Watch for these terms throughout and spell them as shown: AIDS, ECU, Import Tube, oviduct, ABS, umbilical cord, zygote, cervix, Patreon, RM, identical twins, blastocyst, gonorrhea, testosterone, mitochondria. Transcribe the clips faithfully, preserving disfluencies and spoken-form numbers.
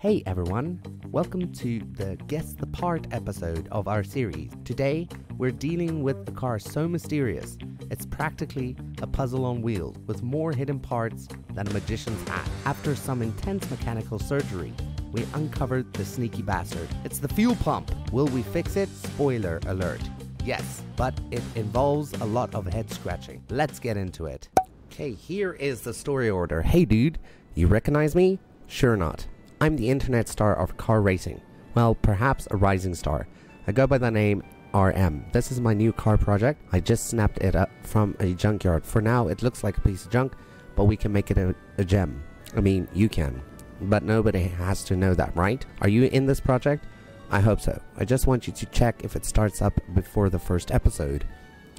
Hey everyone, welcome to the Guess the Part episode of our series. Today we're dealing with a car so mysterious, it's practically a puzzle on wheels with more hidden parts than a magician's hat. After some intense mechanical surgery, we uncovered the sneaky bastard. It's the fuel pump. Will we fix it? Spoiler alert. Yes, but it involves a lot of head scratching. Let's get into it. Okay, here is the story order. Hey dude, you recognize me? Sure not. I'm the internet star of car racing. Well, perhaps a rising star. I go by the name R M. This is my new car project. I just snapped it up from a junkyard. For now, it looks like a piece of junk, but we can make it a, a gem. I mean, you can. But nobody has to know that, right? Are you in this project? I hope so. I just want you to check if it starts up before the first episode.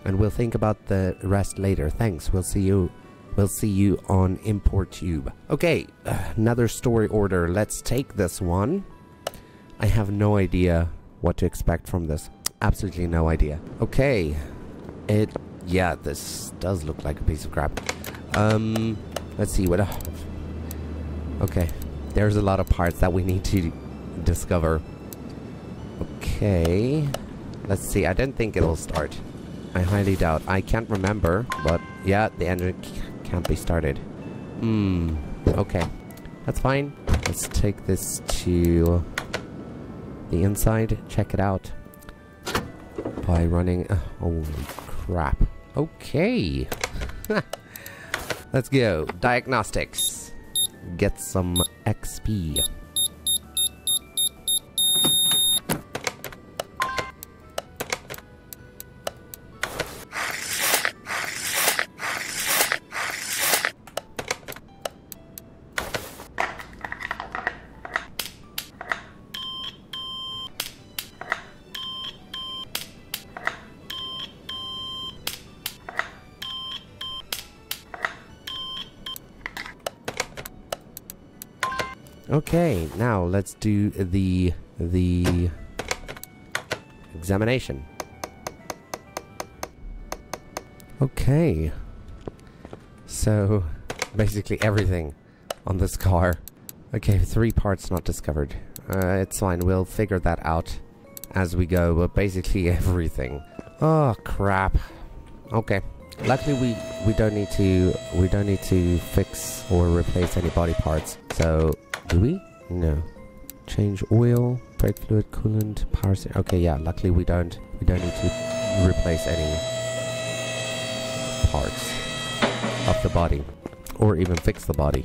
And we'll think about the rest later. Thanks. We'll see you. We'll see you on Import Tube. Okay, uh, another story order. Let's take this one. I have no idea what to expect from this. Absolutely no idea. Okay. It, yeah, this does look like a piece of crap. Um, let's see what. Uh, okay, there's a lot of parts that we need to discover. Okay, let's see. I don't think it'll start. I highly doubt. I can't remember, but yeah, the engine can't be started. Hmm. Okay. That's fine. Let's take this to the inside. Check it out. By running... Uh, holy crap. Okay. Let's go. Diagnostics. Get some X P. Okay, now let's do the the examination. Okay, so basically everything on this car. Okay, three parts not discovered. Uh, it's fine, we'll figure that out as we go, but basically everything. Oh crap. Okay, luckily we we don't need to we don't need to fix or replace any body parts. So do we? No. Change oil, brake fluid, coolant, power steering. Okay, yeah, luckily we don't we don't need to replace any parts of the body or even fix the body,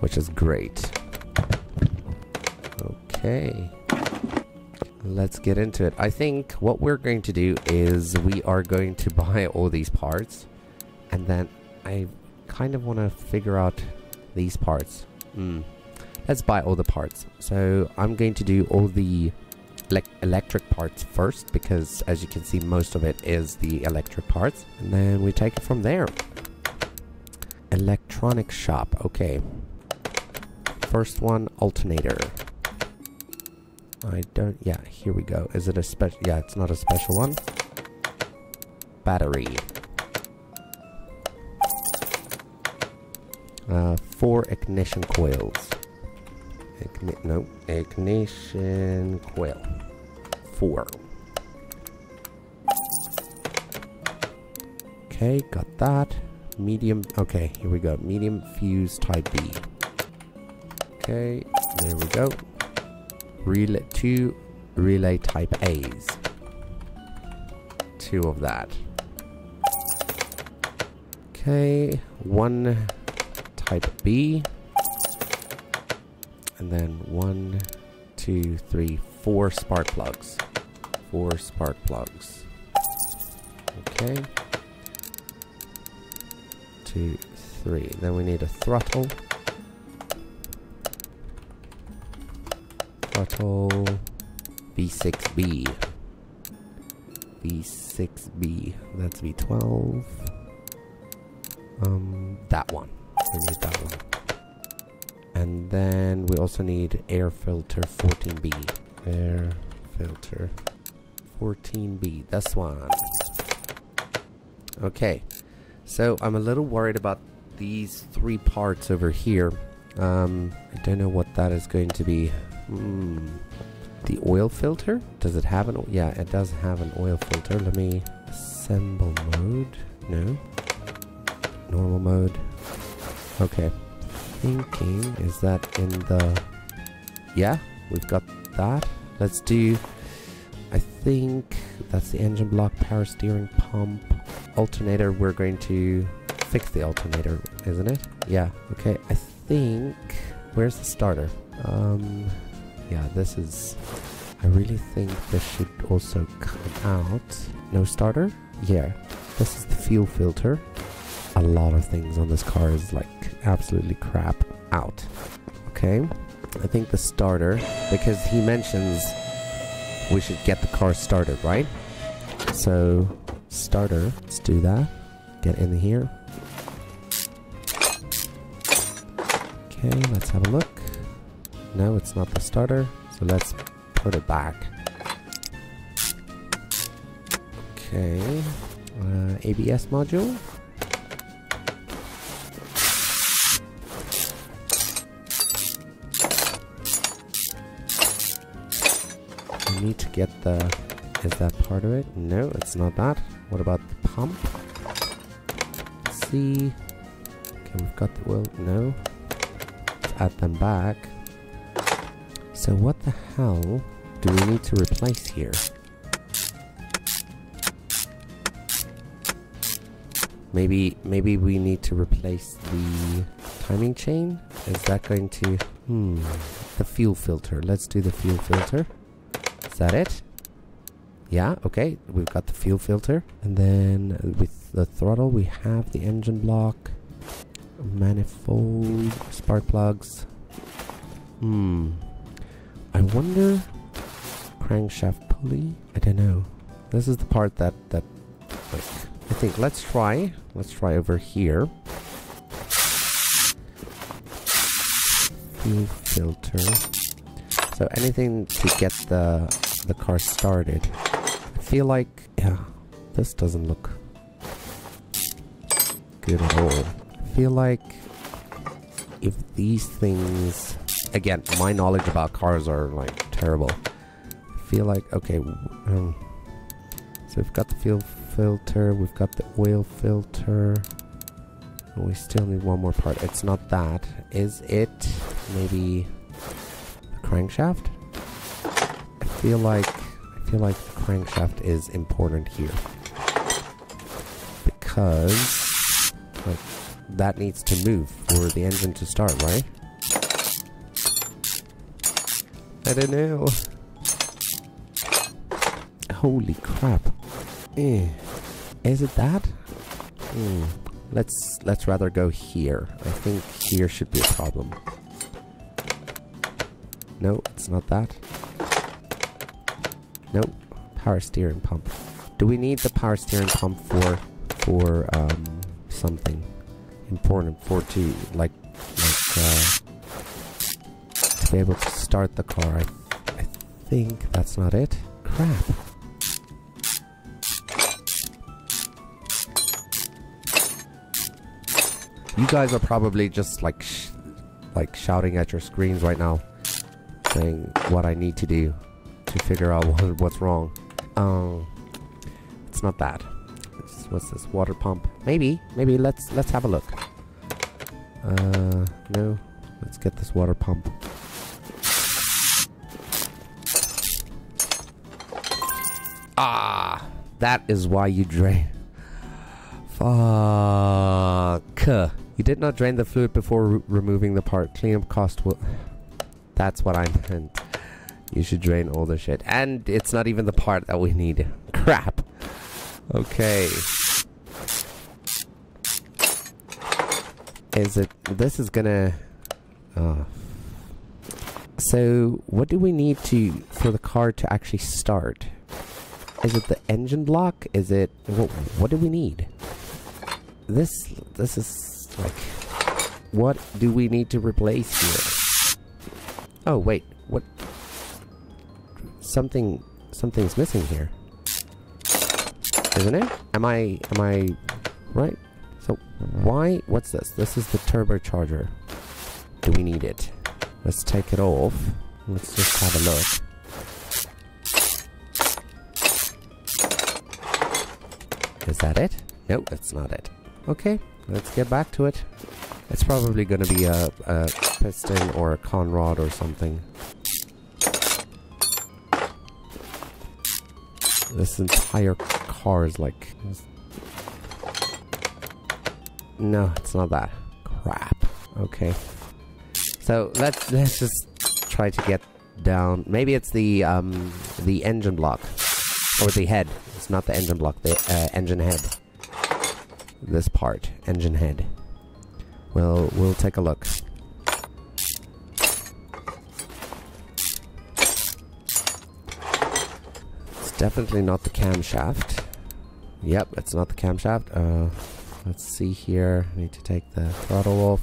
which is great. Okay, let's get into it. I think what we're going to do is we are going to buy all these parts, and then I kind of want to figure out these parts. Mm. Let's buy all the parts. So I'm going to do all the ele electric parts first, because as you can see most of it is the electric parts, and then we take it from there. Electronic shop. Okay, first one, alternator. I don't, yeah, here we go. Is it a special? Yeah, it's not a special one. Battery. Uh, four ignition coils. Igni no, ignition coil. Four. Okay, got that. Medium, okay, here we go. Medium fuse type B. Okay, there we go. Relay, two relay type A's. Two of that. Okay, one... type B, and then one, two, three, four spark plugs. Four spark plugs. Okay. Two, three. Then we need a throttle. Throttle V six B. V six B. That's V twelve. Um, that one. We need that one, and then we also need air filter fourteen B. Air filter fourteen B. This one. Okay, so I'm a little worried about these three parts over here Um, I don't know what that is going to be. Mm. The oil filter? Does it have an... yeah, it does have an oil filter. Let me... assemble mode? No. Normal mode. Okay. Thinking, is that in the... yeah, we've got that. Let's do... I think that's the engine block, power steering pump. Alternator, we're going to fix the alternator, isn't it? Yeah, okay. I think... where's the starter? Um... Yeah, this is... I really think this should also come out. No starter? Yeah. This is the fuel filter. A lot of things on this car is like absolutely crap out. Okay. I think the starter, because he mentions we should get the car started, right? So, starter. Let's do that. Get in here. Okay, let's have a look. No, it's not the starter, so let's put it back. Okay, uh, A B S module. We need to get the... is that part of it? No, it's not that. What about the pump? Let's see. Okay, we've got the oil. No. Let's add them back. So what the hell do we need to replace here? Maybe, maybe we need to replace the timing chain? Is that going to... hmm... the fuel filter. Let's do the fuel filter. Is that it? Yeah, okay. We've got the fuel filter. And then with the throttle we have the engine block, manifold, spark plugs. Hmm... I wonder... crankshaft pulley? I don't know. This is the part that... that like, I think let's try. Let's try over here. Fuel filter. So anything to get the, the car started. I feel like... yeah, this doesn't look good at all. I feel like if these things... again, my knowledge about cars are like terrible. I feel like, okay, um, so we've got the fuel filter, we've got the oil filter, and we still need one more part. It's not that. Is it maybe the crankshaft? I feel like, I feel like the crankshaft is important here, because like, that needs to move for the engine to start, right? I don't know. Holy crap. Eh. Is it that? Mm. Let's let's rather go here. I think here should be a problem. No, it's not that. Nope. Power steering pump. Do we need the power steering pump for for um something important for to like like uh be able to start the car? I, I think that's not it. Crap. You guys are probably just like sh like shouting at your screens right now, saying what I need to do to figure out what, what's wrong. Um, it's not that. It's, what's this? Water pump? Maybe. Maybe let's let's have a look. Uh, no. Let's get this water pump. Ah, that is why you drain. Fuck. You did not drain the fluid before re removing the part. Cleanup cost will... that's what I meant. You should drain all the shit. And it's not even the part that we need. Crap. Okay. Is it... this is gonna... oh. So, what do we need to... for the car to actually start? Is it the engine block? Is it... what, what do we need? This... this is... like... what do we need to replace here? Oh, wait. What? Something... something's missing here. Isn't it? Am I... am I... right? So, why... what's this? This is the turbocharger. do we need it? Let's take it off. Let's just have a look. Is that it? No, that's not it. Okay, let's get back to it. It's probably going to be a, a piston or a con rod or something. This entire car is like... No, it's not that. Crap. Okay. So let's let's just try to get down. Maybe it's the um the engine block or the head. It's not the engine block. The uh, engine head. This part, engine head. Well, we'll take a look. It's definitely not the camshaft. Yep, it's not the camshaft. Uh, let's see here. I need to take the throttle off.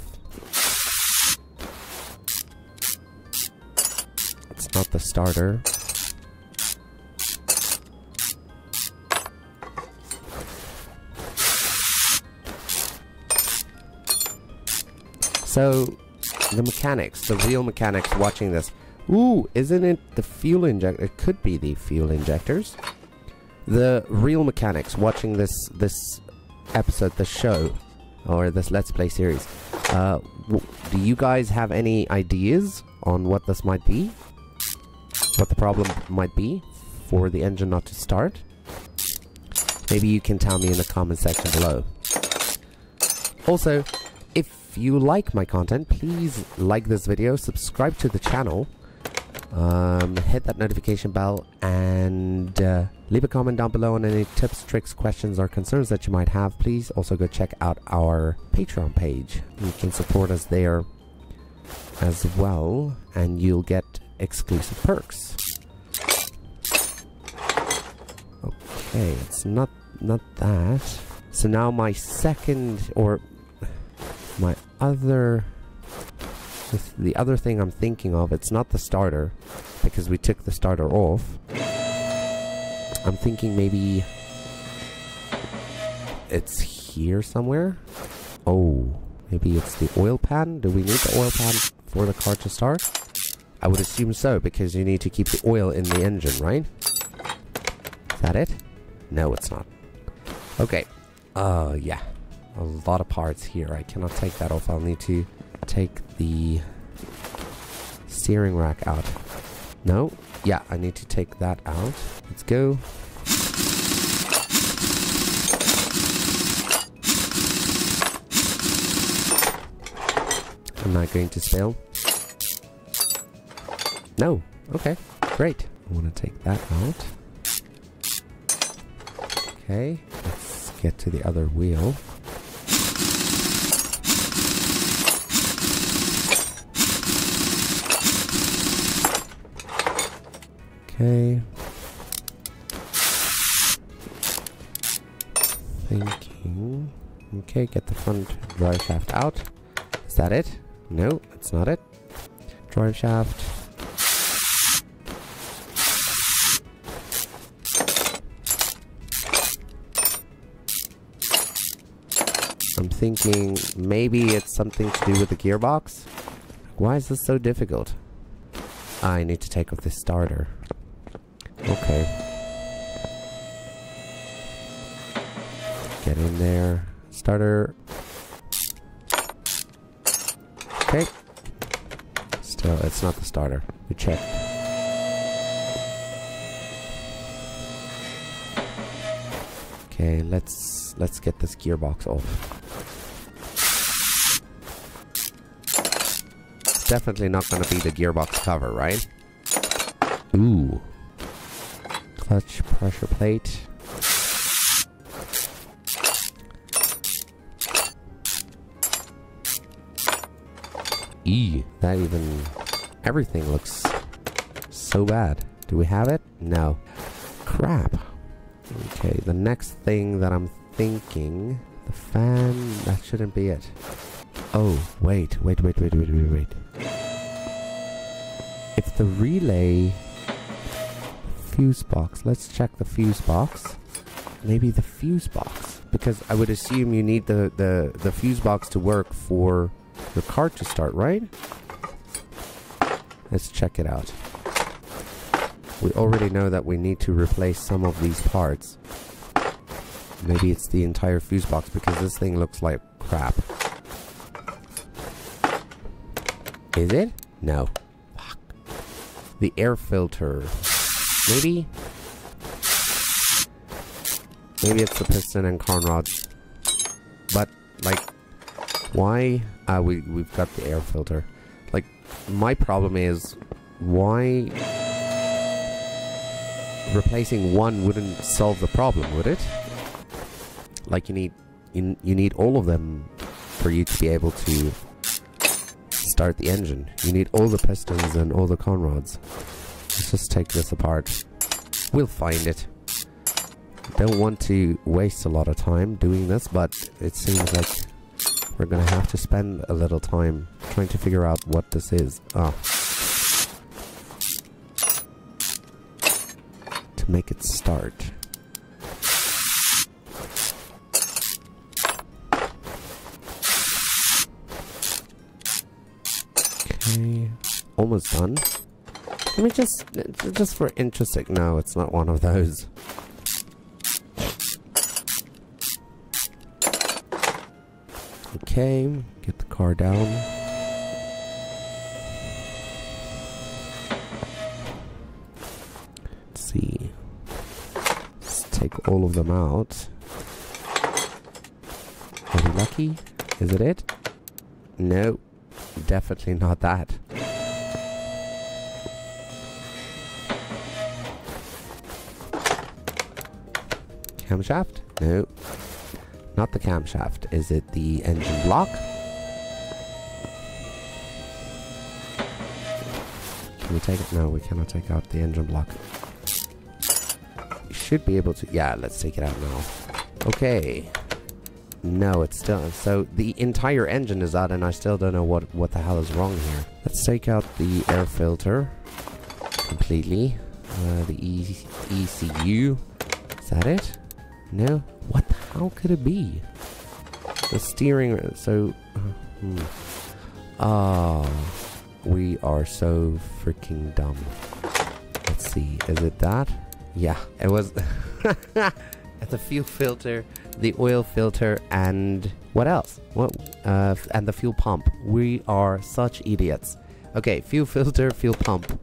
It's not the starter. So, the mechanics, the real mechanics watching this. Ooh, isn't it the fuel injector? It could be the fuel injectors. The real mechanics watching this this episode, the show, or this Let's Play series. Uh, do you guys have any ideas on what this might be? What the problem might be for the engine not to start? Maybe you can tell me in the comment section below. Also, if you like my content, please like this video, subscribe to the channel, um, hit that notification bell, and uh, leave a comment down below on any tips, tricks, questions, or concerns that you might have. Please also go check out our Patreon page. You can support us there as well, and you'll get exclusive perks. Okay, it's not not that. So now my second or My other, the other thing I'm thinking of, it's not the starter, because we took the starter off. I'm thinking maybe it's here somewhere. Oh, maybe it's the oil pan. Do we need the oil pan for the car to start? I would assume so, because you need to keep the oil in the engine, right? Is that it? No, it's not. Okay. Oh, uh, yeah. A lot of parts here. I cannot take that off. I'll need to take the steering rack out. No? Yeah, I need to take that out. Let's go. I'm not going to fail. No. Okay. Great. I want to take that out. Okay. Let's get to the other wheel. Okay. Thinking. Okay, get the front drive shaft out. Is that it? No, it's not it. Drive shaft. I'm thinking maybe it's something to do with the gearbox. Why is this so difficult? I need to take off the starter. Okay. Get in there. Starter. Okay. Still, it's not the starter. We checked. Okay, let's let's get this gearbox off. It's definitely not going to be the gearbox cover, right? Ooh. Clutch pressure plate. E. That even... Everything looks so bad. Do we have it? No. Crap. Okay, the next thing that I'm thinking... The fan... That shouldn't be it. Oh, wait. Wait, wait, wait, wait, wait, wait. If the relay... Fuse box. Let's check the fuse box. Maybe the fuse box, because I would assume you need the the the fuse box to work for your cart to start, right? Let's check it out. We already know that we need to replace some of these parts. Maybe it's the entire fuse box, because this thing looks like crap. Is it? No. Fuck. The air filter. Maybe? Maybe it's the piston and con rods. But, like, why? Uh, we, we've got the air filter. Like, my problem is, why replacing one wouldn't solve the problem, would it? Like, you need you, you need all of them for you to be able to start the engine. You need all the pistons and all the con rods. Let's just take this apart. We'll find it. Don't want to waste a lot of time doing this, but it seems like we're gonna have to spend a little time trying to figure out what this is. Ah. To make it start. Okay. Almost done. Let me just, just for interesting, no, it's not one of those. Okay, get the car down. Let's see. Let's take all of them out. Are we lucky? Is it it? No, definitely not that. Camshaft? No. Not the camshaft. Is it the engine block? Can we take it? No, we cannot take out the engine block. You should be able to. Yeah, let's take it out now. Okay. No, it's still. So the entire engine is out, and I still don't know what, what the hell is wrong here. Let's take out the air filter completely. Uh, the E C U. Is that it? No? What? How could it be? The steering... So... Uh, hmm. Oh... We are so freaking dumb. Let's see. Is it that? Yeah. It was... the fuel filter, the oil filter, and... What else? What? Uh, and the fuel pump. We are such idiots. Okay. Fuel filter, fuel pump.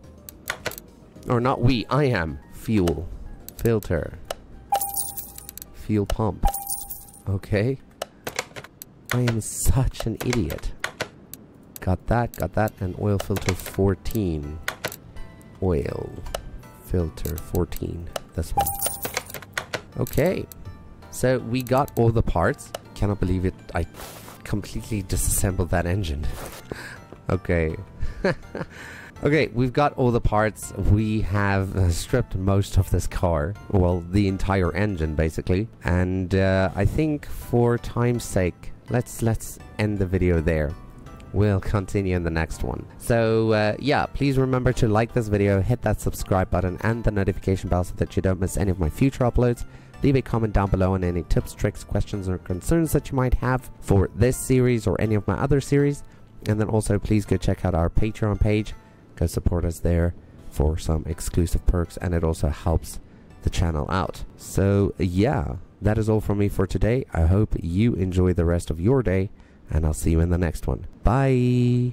Or not we. I am. Fuel. Filter. Fuel pump. Okay. I am such an idiot. Got that, got that, and oil filter fourteen. Oil filter fourteen. This one. Okay. So we got all the parts. Cannot believe it. I completely disassembled that engine. Okay. Okay, we've got all the parts. We have uh, stripped most of this car. Well, the entire engine, basically. And uh, I think for time's sake, let's let's end the video there. We'll continue in the next one. So, uh, yeah, please remember to like this video, hit that subscribe button and the notification bell so that you don't miss any of my future uploads. Leave a comment down below on any tips, tricks, questions, or concerns that you might have for this series or any of my other series. And then also, please go check out our Patreon page. Go support us there for some exclusive perks, and it also helps the channel out. So yeah, that is all from me for today. I hope you enjoy the rest of your day, and I'll see you in the next one. Bye!